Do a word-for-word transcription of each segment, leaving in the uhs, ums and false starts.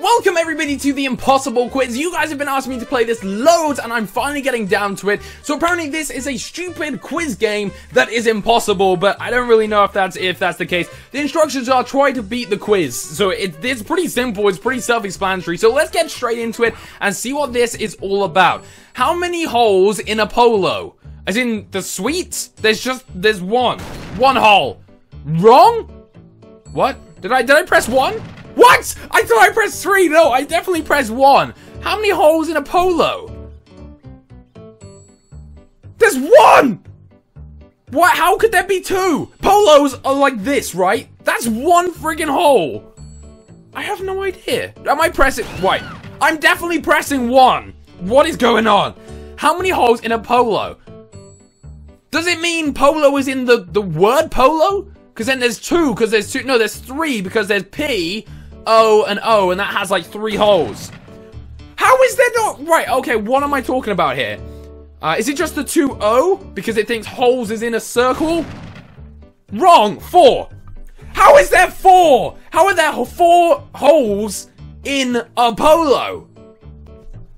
Welcome everybody to the impossible quiz. You guys have been asking me to play this loads and I'm finally getting down to it. So apparently this is a stupid quiz game that is impossible, but I don't really know if that's if that's the case. The instructions are try to beat the quiz. So it, it's pretty simple, it's pretty self-explanatory. So let's get straight into it and see what this is all about. How many holes in a polo? As in the sweets? There's just there's one. One hole. Wrong? What? Did I did I press one? What? I thought I pressed three. No, I definitely pressed one. How many holes in a polo? There's one! What? How could there be two? Polos are like this, right? That's one friggin' hole. I have no idea. Am I pressing... Wait. I'm definitely pressing one. What is going on? How many holes in a polo? Does it mean polo is in the, the word polo? Because then there's two, because there's two... No, there's three, because there's P... O and O, and that has like three holes. How is there not? Right, okay, what am I talking about here? Uh, is it just the two O because it thinks holes is in a circle? Wrong, four. How is there four? How are there four holes in a polo?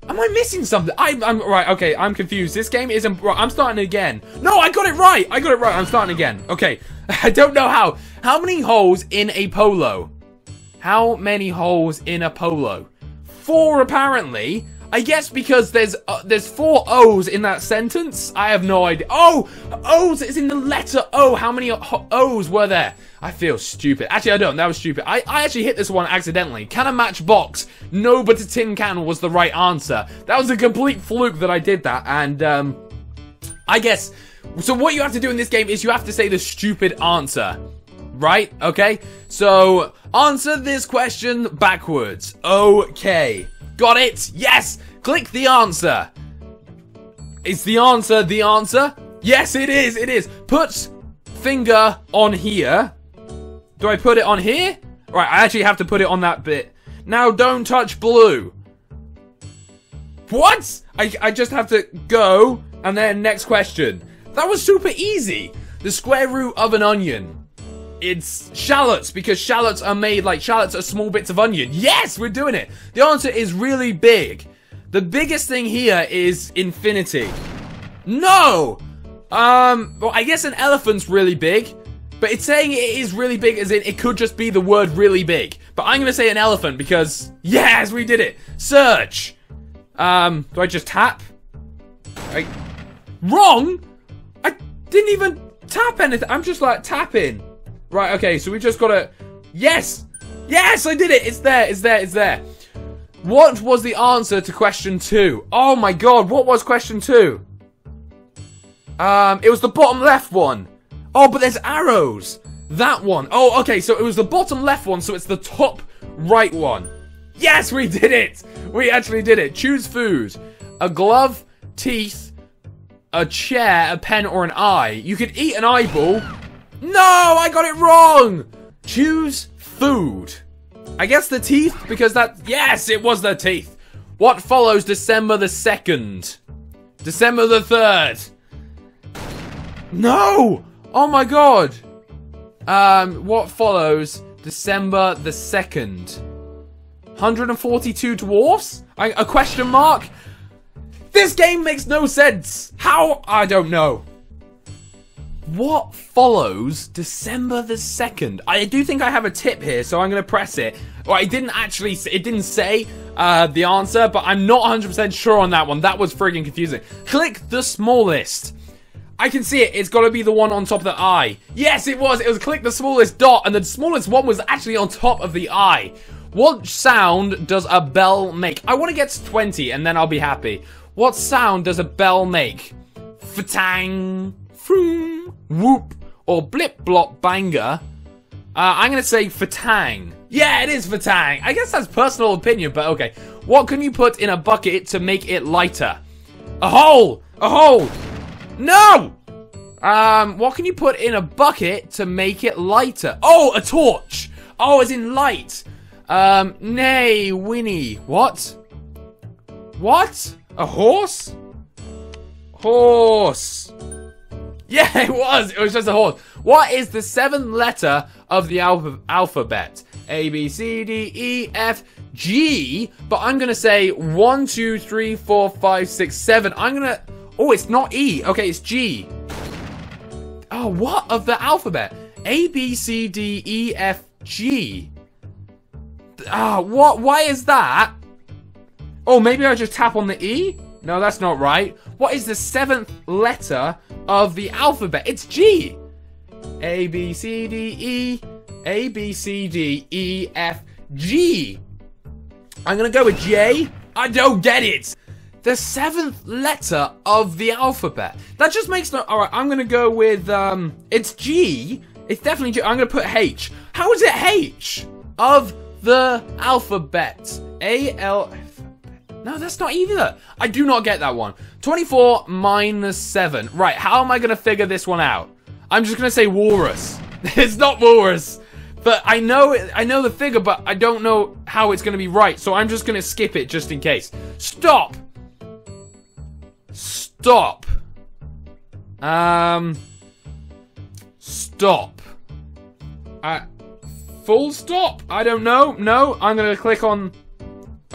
Am I missing something? I, I'm right, okay, I'm confused. This game isn't. I'm starting again. No, I got it right. I got it right. I'm starting again. Okay, I don't know how. How many holes in a polo? How many holes in a polo? Four, apparently. I guess because there's uh, there's four O's in that sentence. I have no idea. Oh, O's is in the letter O. How many O's were there? I feel stupid. Actually, I don't. That was stupid. I, I actually hit this one accidentally. Can a matchbox? No, but a tin can was the right answer. That was a complete fluke that I did that. And um, I guess... So what you have to do in this game is you have to say the stupid answer. Right? Okay. So, answer this question backwards. Okay. Got it? Yes! Click the answer. Is the answer the answer? Yes, it is. It is. Put finger on here. Do I put it on here? Right, I actually have to put it on that bit. Now, don't touch blue. What? I, I just have to go, and then next question. That was super easy. The square root of an onion. It's shallots, because shallots are made like shallots are small bits of onion. Yes, we're doing it. The answer is really big. The biggest thing here is infinity. No! Um, well, I guess an elephant's really big, but it's saying it is really big as in it could just be the word really big. But I'm going to say an elephant because, yes, we did it. Search. Um, do I just tap? I... Wrong? I didn't even tap anything. I'm just like tapping. Right, okay, so we just gotta... Yes! Yes, I did it! It's there, it's there, it's there. What was the answer to question two? Oh my god, what was question two? Um, it was the bottom left one. Oh, but there's arrows. That one. Oh, okay, so it was the bottom left one, so it's the top right one. Yes, we did it! We actually did it. Choose food. A glove, teeth, a chair, a pen, or an eye. You could eat an eyeball... No, I got it wrong! Choose food. I guess the teeth, because that... Yes, it was the teeth. What follows December the second? December the third. No! Oh my god. Um, what follows December the second? one hundred forty-two dwarfs? I, a question mark? This game makes no sense. How? I don't know. What follows December the second? I do think I have a tip here, so I'm going to press it. Well, it didn't actually, it didn't say uh, the answer, but I'm not one hundred percent sure on that one. That was friggin' confusing. Click the smallest. I can see it. It's got to be the one on top of the eye. Yes, it was. It was click the smallest dot, and the smallest one was actually on top of the eye. What sound does a bell make? I want to get to twenty, and then I'll be happy. What sound does a bell make? Fatang. Froom, whoop, or blip blop banger. Uh, I'm gonna say fatang. Yeah, it is fatang. I guess that's personal opinion, but okay. What can you put in a bucket to make it lighter? A hole! A hole! No! Um, what can you put in a bucket to make it lighter? Oh, a torch! Oh, as in light. Um, nay, Winnie. What? What? A horse? Horse. Yeah, it was. It was just a horse. What is the seventh letter of the alph alphabet? A, B, C, D, E, F, G, but I'm going to say one, two, three, four, five, six, seven. I'm going to... Oh, it's not E. Okay, it's G. Oh, what? Of the alphabet. A, B, C, D, E, F, G. Ah, oh, what? Why is that? Oh, maybe I just tap on the E? No, that's not right. What is the seventh letter of the alphabet? It's G. A, B, C, D, E. A, B, C, D, E, F, G. I'm going to go with J. I don't get it. The seventh letter of the alphabet. That just makes no... Alright, I'm going to go with... um. It's G. It's definitely G. I'm going to put H. How is it H? Of the alphabet. A, L... No, that's not either. I do not get that one. twenty-four minus seven. Right, how am I going to figure this one out? I'm just going to say walrus. It's not walrus. But I know I know the figure, but I don't know how it's going to be right. So I'm just going to skip it just in case. Stop. Stop. Um. Stop. Uh, full stop? I don't know. No, I'm going to click on...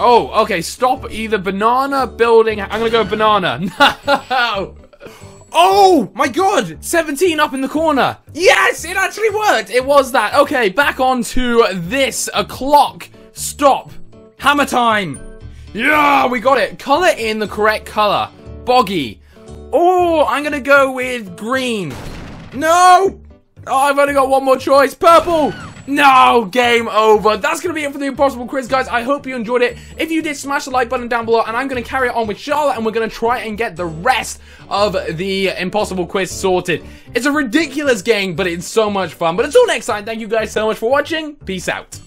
Oh, okay, stop either banana, building... I'm gonna go banana. No! Oh, my God! seventeen up in the corner. Yes, it actually worked. It was that. Okay, back on to this. A clock. Stop. Hammer time. Yeah, we got it. Color in the correct color. Boggy. Oh, I'm gonna go with green. No! Oh, I've only got one more choice. Purple! No, game over. That's going to be it for the Impossible Quiz, guys. I hope you enjoyed it. If you did, smash the like button down below, and I'm going to carry it on with Charlotte, and we're going to try and get the rest of the Impossible Quiz sorted. It's a ridiculous game, but it's so much fun. But until next time, thank you guys so much for watching. Peace out.